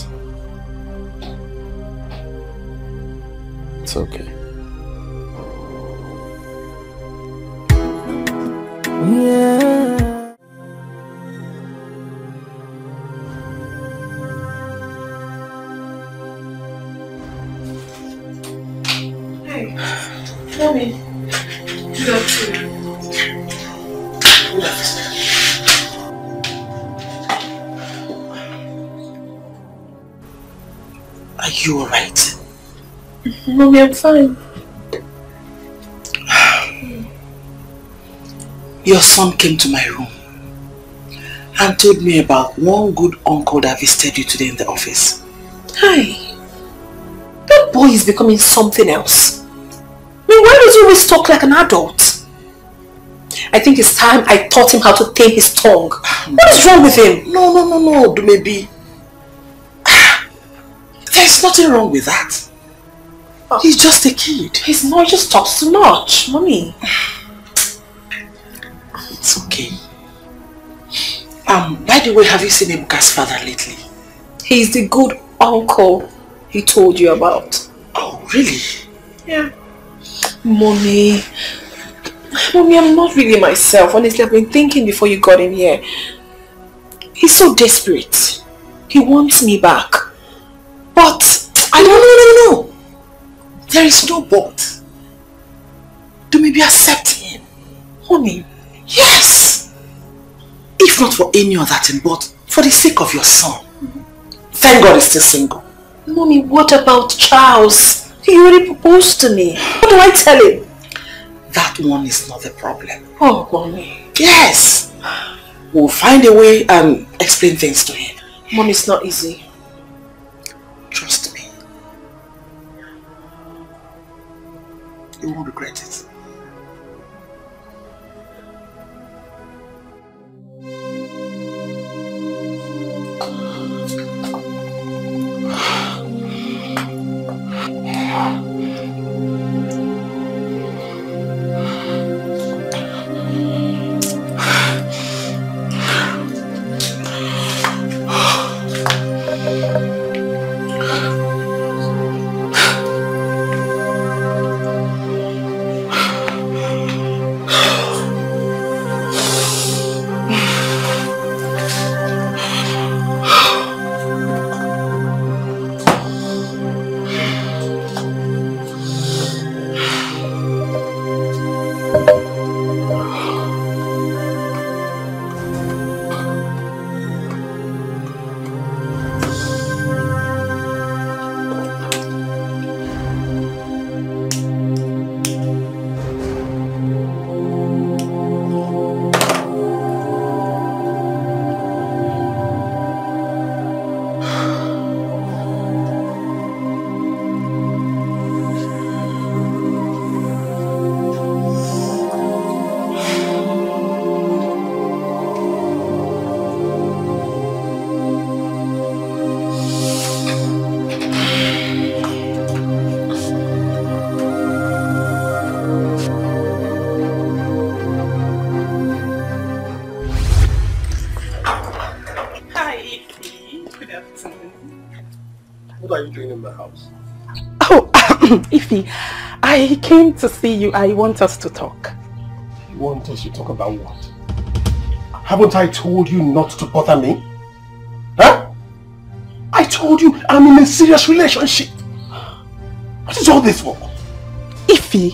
It's okay. Yeah. Hey, mommy. Good afternoon. Good afternoon. Are you alright? Mommy, I'm fine. Your son came to my room and told me about one good uncle that visited you today in the office. Hi. That boy is becoming something else. Why does he always talk like an adult? I think it's time I taught him how to tame his tongue. What is wrong with him? No, Dumebi. There's nothing wrong with that. Oh. He's just a kid. His noise just talks too much, mommy. It's okay. By the way, have you seen Ebuka's father lately? He's the good uncle he told you about. Oh, really? Yeah. Mommy, I'm not really myself. Honestly, I've been thinking before you got in here. He's so desperate. He wants me back. But I don't know. There is no but. Dumebi, accept him. Honey. Yes! If not for any other thing, but for the sake of your son. Thank God he's still single. Mommy, what about Charles? He already proposed to me. What do I tell him? That one is not the problem. Oh, Mommy. Yes! We'll find a way and explain things to him. Mommy, it's not easy. Trust me. You won't regret it. the house? Oh, Ify, I came to see you. I want us to talk. You want us to talk about what? Haven't I told you not to bother me? Huh? I told you I'm in a serious relationship. What is all this for? Ify,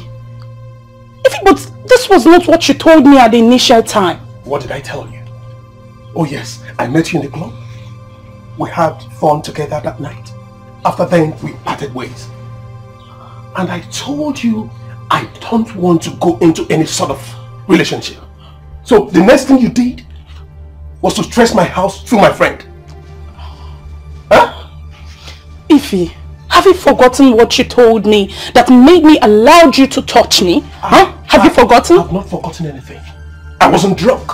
but this was not what you told me at the initial time. What did I tell you? Oh yes, I met you in the club. We had fun together that night. After then, we parted ways. And I told you I don't want to go into any sort of relationship. So the next thing you did was to stress my house through my friend. Huh? Ify, have you forgotten what you told me that made me allow you to touch me? Have you forgotten? I've not forgotten anything. I wasn't drunk.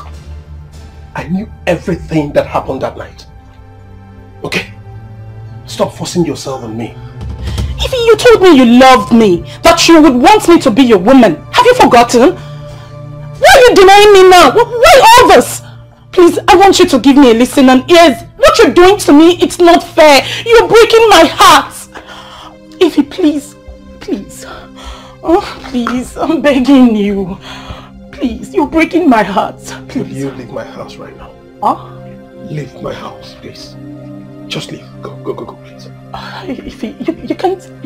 I knew everything that happened that night. Okay? Stop forcing yourself on me. Ify, you told me you loved me, that you would want me to be your woman. Have you forgotten? Why are you denying me now? Why all this? Please, I want you to give me a listen and ears. What you're doing to me, it's not fair. You're breaking my heart. Ify, please. Please. Oh, please. I'm begging you. Please. You're breaking my heart. Please. Will you leave my house right now? Huh? Leave my house, please. Just leave. Go, please. Ify, you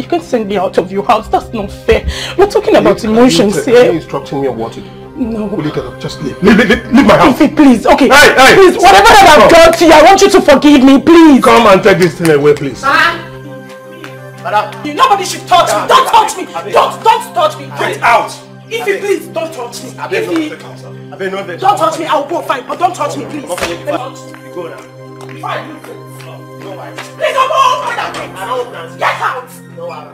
can't send me out of your house. That's not fair. We're talking about emotions here. Are you instructing me on what to do? No. Will you get up? Just leave. Leave my house. Ify, please. Okay. Hey. Please, whatever that I've done to you, I want you to forgive me, please. Come and take this thing away, please. Huh? Nobody should touch me. Don't touch me. Don't touch me. Get out. Ify, please, don't touch me. Ify, don't touch me. I'll go fight, but don't touch me, please. Go now. Please don't go over that place! Get out! No, Anna.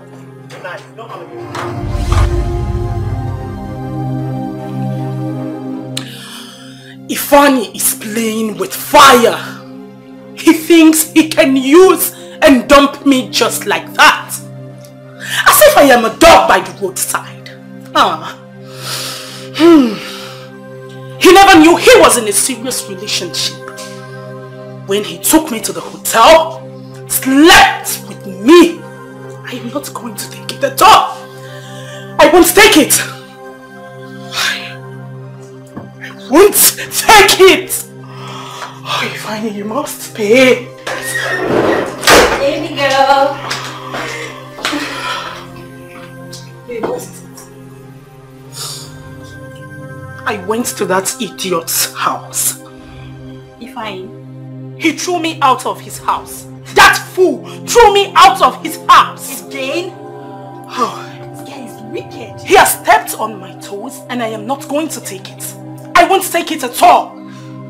Good night. Don't come again. Ifain is playing with fire. He thinks he can use and dump me just like that. As if I am a dog by the roadside. He never knew he was in a serious relationship. When he took me to the hotel, slept with me. I am not going to take it at all. I won't take it. I won't take it. Oh, Ifain, you must pay. Baby girl. You must. I went to that idiot's house. Ifain. He threw me out of his house. That fool threw me out of his house. Again? Oh. This guy is wicked. He has stepped on my toes and I am not going to take it. I won't take it at all.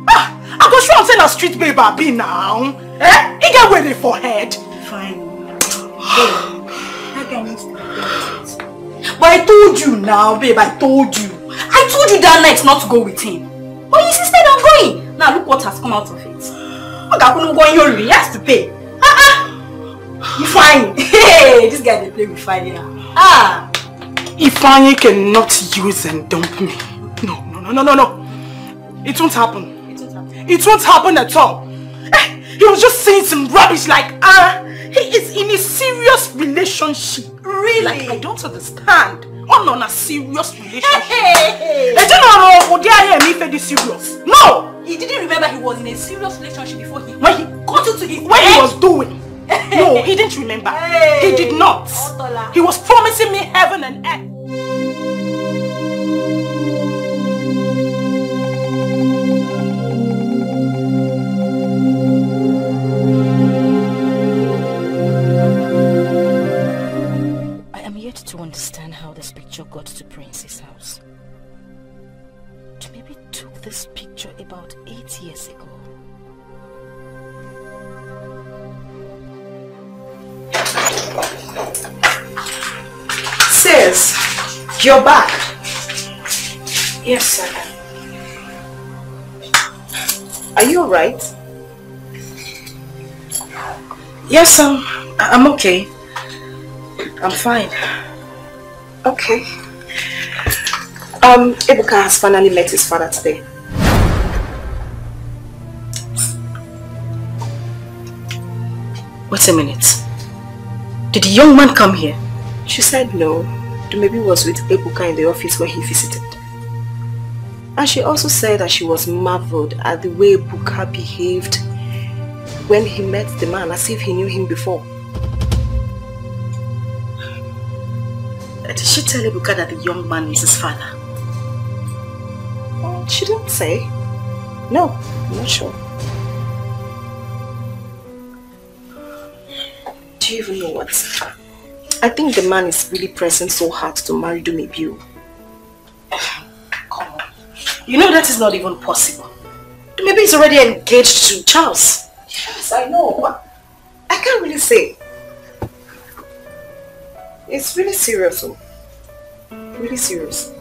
I go show and say street baby be now. Eh? He get ready for head. Fine. But I told you now, babe, I told you. I told you that night not to go with him. But you insisted on going. Now look what has come out of it. He has to pay. Ifain. Hey, this guy they play with fire. Ifain cannot use and dump me. No. It won't happen at all. He was just saying some rubbish like he is in a serious relationship. Really? Like, I don't understand. On a serious relationship. I don't know if it is serious. No! He didn't remember he was in a serious relationship before he when he was doing. No, he didn't remember. He did not. He was promising me heaven and earth. To understand how this picture got to Prince's house. Dumebi took this picture about 8 years ago. Sis, you're back. Yes, sir. Are you alright? Yes, I'm okay. I'm fine. Okay. Ebuka has finally met his father today. Wait a minute. Did the young man come here? She said no. Dumebi was with Ebuka in the office where he visited. And she also said that she was marveled at the way Ebuka behaved when he met the man, as if he knew him before. Did she tell Ebuka that the young man is his father? She didn't say. No, I'm not sure. Do you even know what? I think the man is really pressing so hard to marry Dumebi. Come on. You know that is not even possible. Dumebi is already engaged to Charles. Yes, I know, but I can't really say. It's really serious, though. Really serious.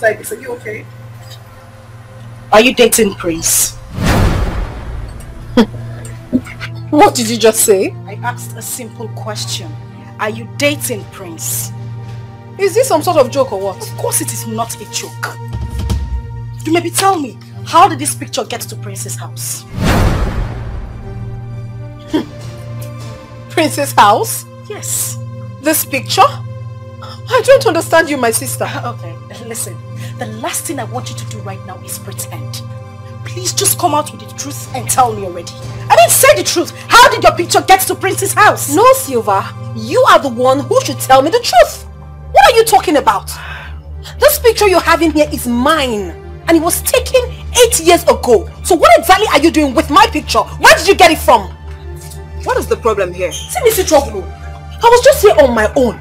Like this. Are you okay? Are you dating Prince? What did you just say? I asked a simple question. Are you dating Prince? Is this some sort of joke or what? Of course it is not a joke. You maybe tell me, how did this picture get to Prince's house? Prince's house? Yes. This picture? I don't understand you, my sister. Okay, listen. The last thing I want you to do right now is pretend. Please just come out with the truth and tell me already. I didn't say the truth. How did your picture get to Prince's house? No, Silva. You are the one who should tell me the truth. What are you talking about? This picture you have in here is mine. And it was taken 8 years ago. So what exactly are you doing with my picture? Where did you get it from? What is the problem here? See, Mr. Trouble, I was just here on my own.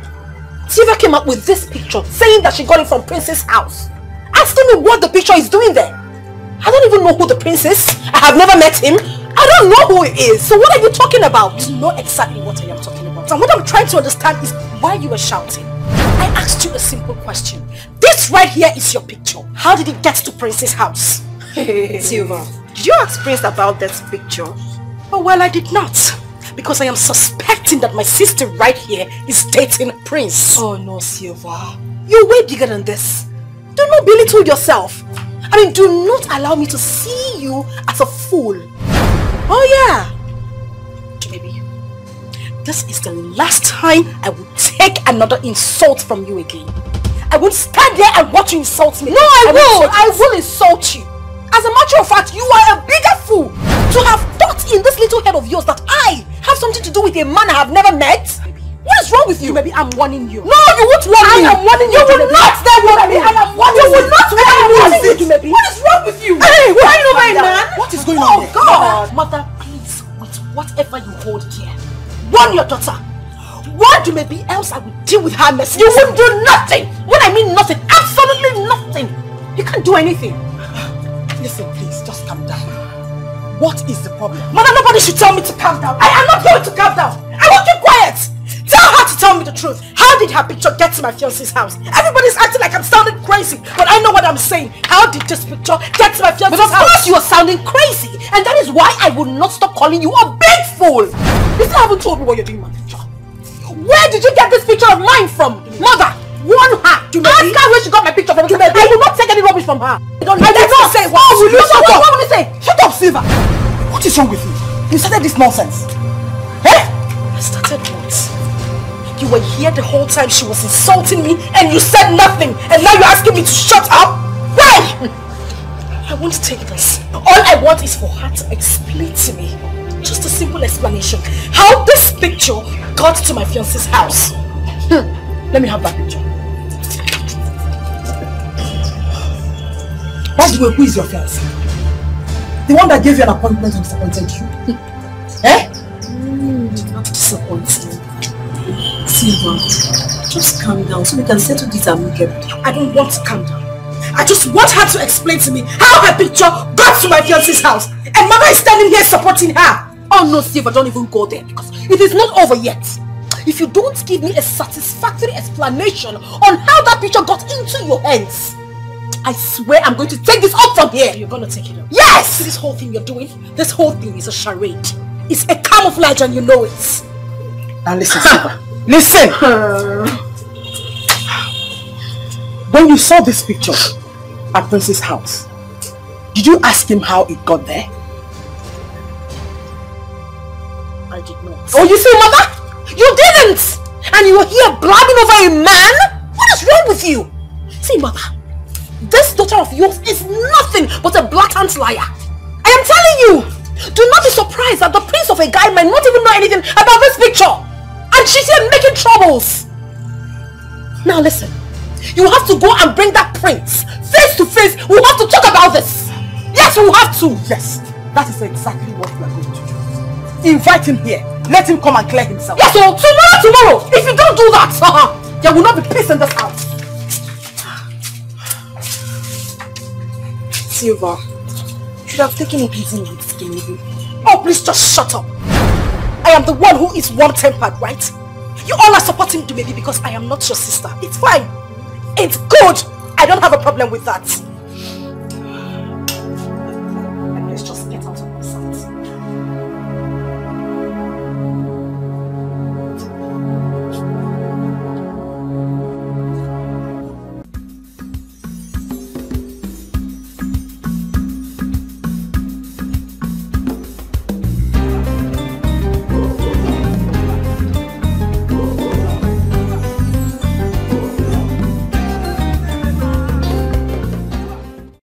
Silva came up with this picture saying that she got it from Prince's house. Asking me what the picture is doing there. I don't even know who the prince is. I have never met him. I don't know who it is. So what are you talking about? You know exactly what I am talking about. And what I'm trying to understand is why you were shouting. I asked you a simple question. This right here is your picture. How did it get to Prince's house? Silva, did you ask Prince about this picture? Oh, well, I did not. Because I am suspecting that my sister right here is dating Prince. Oh no, Silva. You're way bigger than this. Do not belittle yourself. I mean, do not allow me to see you as a fool. Oh yeah. Baby, this is the last time I will take another insult from you again. I won't stand there and watch you insult me. No, I will insult you. As a matter of fact, you are a bigger fool to have thought in this little head of yours that I have something to do with a man I have never met. What is wrong with you? Maybe I'm warning you. No, you won't warn me. I am warning you. You will not then warn me. I am warning you. You will not warn me. What is wrong with you? Hey, what are you, my man? What is going on? Oh, God. Mother, please, with whatever you hold dear, warn your daughter. Warn Dumebi, else I will deal with her message. You won't do nothing. When I mean nothing, absolutely nothing. You can't do anything. Listen, please, just calm down. What is the problem? Mother, nobody should tell me to calm down. I am not going to calm down. I will keep quiet. Tell her to tell me the truth. How did her picture get to my fiancé's house? Everybody's acting like I'm sounding crazy, but I know what I'm saying. How did this picture get to my fiancé's house? But of course you are sounding crazy, and that is why I will not stop calling you a big fool. You still haven't told me what you're doing with my picture. Where did you get this picture of mine from? Mother, warn her. Ask her where she got my picture from. I will not take any rubbish from her. I did not say what. Oh, will you shut up? What will you say? Shut up, Silva. What is wrong with you? You started this nonsense. Eh? I started what? You were here the whole time she was insulting me and you said nothing, and now you're asking me to shut up? Why? I won't take this. All I want is for her to explain to me, just a simple explanation, how this picture got to my fiancé's house. Let me have that picture. By the way, who is your fiancé? The one that gave you an appointment and disappointed you? Eh? Did not disappoint you. Silva, just calm down so we can settle this amicably. I don't want to calm down. I just want her to explain to me how her picture got to my fiancé's house. And Mother is standing here supporting her. Oh no, Silva, don't even go there because it is not over yet. If you don't give me a satisfactory explanation on how that picture got into your hands, I swear I'm going to take this up from here. You're going to take it up? Yes! This whole thing you're doing, this whole thing is a charade. It's a camouflage and you know it. Now listen, Silva. Listen! When you saw this picture at Prince's house, did you ask him how it got there? I did not. Oh, you see, Mother? You didn't! And you were here blabbing over a man? What is wrong with you? See, Mother, this daughter of yours is nothing but a blatant liar. I am telling you! Do not be surprised that the prince of a guy might not even know anything about this picture! And she's here making troubles! Now listen, you have to go and bring that prince face to face. We have to talk about this! Yes, we have to! Yes, that is exactly what we are going to do. Invite him here. Let him come and clear himself. Yes, so tomorrow! If you don't do that, there will not be peace in this house. Silva, you should have taken it easy with Skinny. Oh, please just shut up! I am the one who is warm-tempered, right? You all are supporting Dumebi because I am not your sister. It's fine. It's good. I don't have a problem with that.